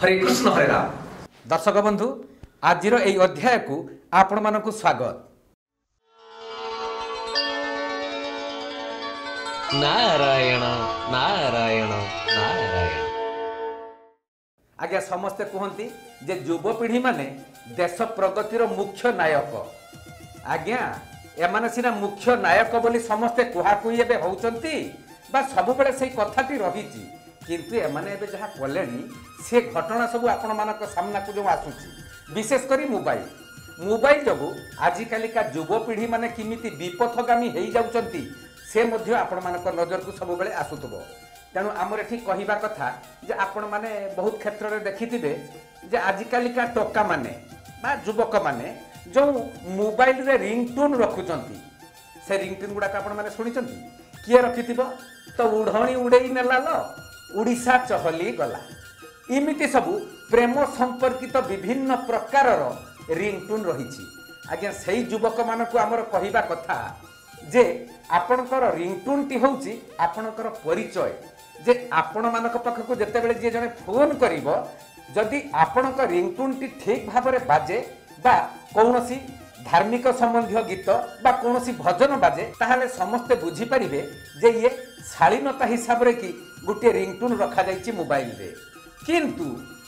हरे कृष्ण हरे राम। दर्शक बंधु आज एई अध्याय को आपण मानकु स्वागत। नारायण नारायण नारायण आज्ञा समस्ते कहती जे युवपीढ़ी माने देश प्रगतिर मुख्य नायक। आज्ञा एमाने सिना मुख्य नायक बोली समस्ते कुहाकुही एबे होउचंती बा सब बेले सेई कथाटी रहिची, किंतु एमाने एबे जहा कलेनी से घटना सब आपण मानक सामना को जो आसुची, विशेष करी मोबाइल मोबाइल जो आजिकालिका युवपीढ़ी माने किमिति विपथगामी हो जाउचंती से मध्य आपण मानक नजर को सब बेले आसुतबो। तेणु आमर एठी कहिबा कथा जे आपण माने बहुत क्षेत्र रे देखिथिबे जे आजिकालिका टोका माने बा युवक माने जो मोबाइल रे रिंगटोन रखुचंती, से रिंगटोन गुडा आपण माने सुनिचंती किए रखिथिबो तो उढ़णी उड़ेई नेला लो उड़ीसा चहली गला इमिति सबु प्रेम संपर्कित विभिन्न प्रकार रिंगटोन रही। आज्ञा से युवक मानकु आमर कहिबा कथा जे आपणकर रिंगटोन टी होउची आपणकर परिचय। जे आपण मानक पाखकु जेतेबेले जे जने फोन करिवो जदि आपणक रिंगटोन टी ठीक भाबरे बाजे बा कोनोसी धार्मिक संबंधी गीत बा कोनोसी भजन बाजे ताहाले समस्त बुझी परिबे जे ये शालीनता हिसाब रे कि गुटे रिंगटोन रखा जाईची मोबाइल रे। किंतु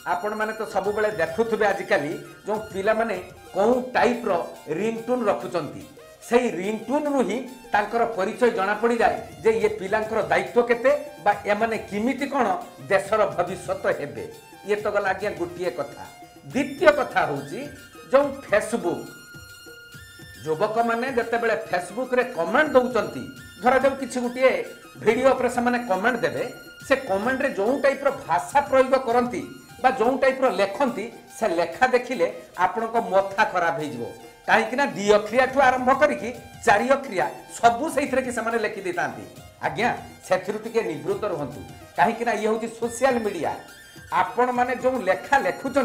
आपण माने तो सब बेले देखुथबे आजिकाली जो पिला माने कोन टाइप रो रिंगटोन रखुचंती सेही रिंगटोन रु ही तांकर परिचय जना पड़ी जाए जे ये पिलांकर दायित्व केते बा एमाने किमिति कोन देशर भविष्यत हेबे। ये तो गला आज्ञा गुटिए कथा। द्वितीय कथा होउची जो फेसबुक युवक माने जते बेले फेसबुक रे कमेंट दउचंती धरा जाउ किछि गुटिए वीडियो पर से माने कमेंट देबे से कमेंट रे जो टाइप रो भाषा प्रयोग करंती बा जो टाइप रो लेखंती से लेखा देखिले आपन को मथा खराब हो जिवो कहीं दी अक्षरिया ठू आरंभ करी चारि अक्षरिया सबू से लेखि देता। आज्ञा से निवृत्त रुहतु कहीं ये हूँ सोशल मीडिया आपण माने जो लेखा लेखुंट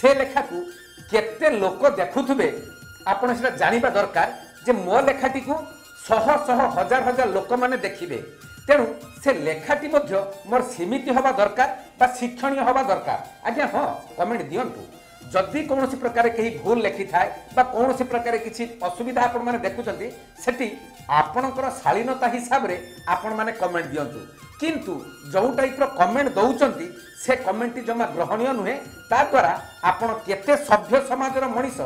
से लेखा को केते लोक देखुबे आपड़ से जाना दरकार जे मो लेखाटी को शह शह हजार हजार लोक मैंने देखिए। तेणु से लेखाटी मोर सीमित हवा दरकार बा शिक्षण हवा दरकार। आज्ञा हाँ कमेंट दिंटू जदि कौन प्रकार कहीं भूल लेखि थाए कौन प्रकार किसी असुविधा आपण मैंने देखुं से आपणकर शालीनता हिसाब से आपण मैंने कमेंट दिंतु, किंतु जो टाइप कमेंट दौरान से कमेंट जमा ग्रहणीय नुहे ताद्वारा आपण केते सभ्य समाजर मनीष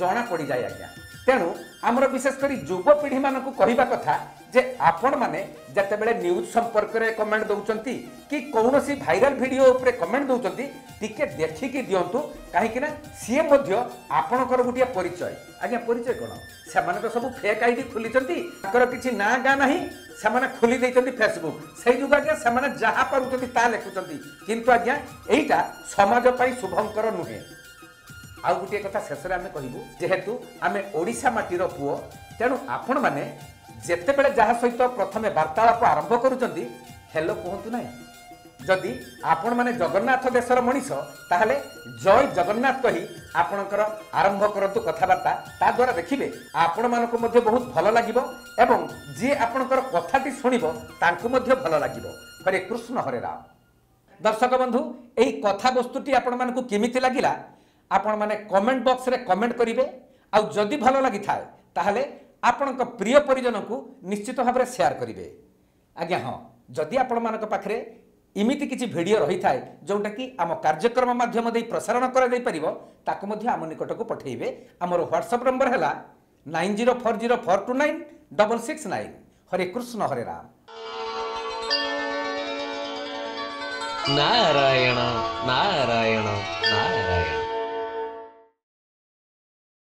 जना पड़ जाए। आज्ञा तेणु आमर विशेषकर युवपीढ़ी मानक कहवा कथा जे आपण माने जते बेले न्यूज संपर्क रे कमेंट दउचंती कि कोनोसी भाइरल वीडियो ऊपर कमेंट दउचंती टिके देखि कि दियंतु काहे कि ना सीए मध्य आपणकर गुटिया परिचय। आज्ञा परिचय कोन से माने तो सब फेक आईडी खुलिचंती कर किछि ना गा नाही से माने खुली दैचंती फेसबुक से जुग आज्ञा से माने जहा परुचंती ता लेखुचंती, किंतु आज्ञा एटा समाज पई शुभंकर नुहे। आ गुटिया कथा शेष रे हमें कहिबो जेहेतु हमें ओडिसा माटी रो पुओ, तेनु आपण माने जेते बेले जहाँ सहित प्रथमे वार्तालाप आरंभ करुचंती हेलो कहतु ना। जदि आपण माने जगन्नाथ देशर मनीष ताहले जय जगन्नाथ कही आपणकर आरंभ करतु कथबार्ता ताद्वारा देखिबे आपण मानक मध्ये बहुत भल लागिबो एवं जे आपणकर कथाटी सुनिबो तांकु मध्ये भल लागिबो। हरे कृष्ण हरे राम। दर्शक बंधु एई कथा वस्तुटी आपण मानकु केमिति लागिला आपण माने कमेंट बॉक्स रे कमेंट करिवे आ जदि भल लागि थाए ताहले आपणक प्रिय परिजन को निश्चित भाव में सेयार करेंगे। आज्ञा हाँ जदि आपण मानक पाखरे इमिति किछि भिडियो रही थाए जोटा कि आम कार्यक्रम माध्यम दे प्रसारण कर निकट को पठेबे। आमर ह्वाट्सअप नंबर है 9040429669। हरे कृष्ण हरे राम। नारायण नारायण नारायण।